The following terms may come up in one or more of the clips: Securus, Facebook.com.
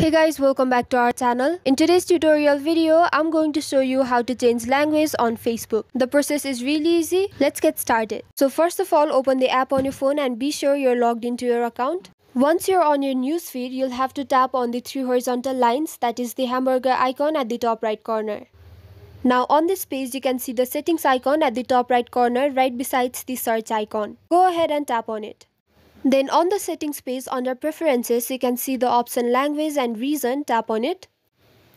Hey guys, welcome back to our channel. In today's tutorial video, I'm going to show you how to change language on Facebook. The process is really easy. Let's get started. So first of all, open the app on your phone and be sure you're logged into your account. Once you're on your newsfeed, you'll have to tap on the three horizontal lines, that is the hamburger icon at the top right corner. Now on this page, you can see the settings icon at the top right corner right besides the search icon. Go ahead and tap on it. Then on the settings page under preferences, you can see the option language and reason. Tap on it.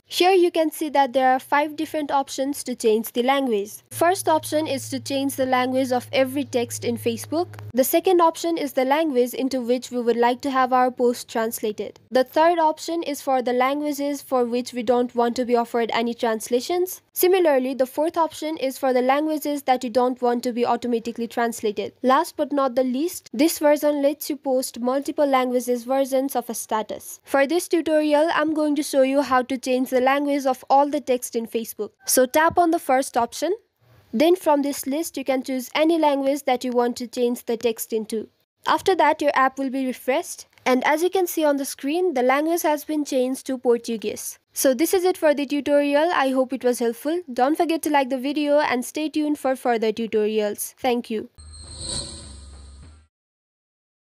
Here you can see that there are 5 different options to change the language. First option is to change the language of every text in Facebook. The second option is the language into which we would like to have our post translated. The third option is for the languages for which we don't want to be offered any translations. Similarly, the fourth option is for the languages that you don't want to be automatically translated. Last but not the least, this version lets you post multiple languages versions of a status. For this tutorial, I'm going to show you how to change the language of all the text in Facebook. So tap on the first option. Then from this list, you can choose any language that you want to change the text into. After that, your app will be refreshed. And as you can see on the screen, the language has been changed to Portuguese. So this is it for the tutorial. I hope it was helpful. Don't forget to like the video and stay tuned for further tutorials. Thank you.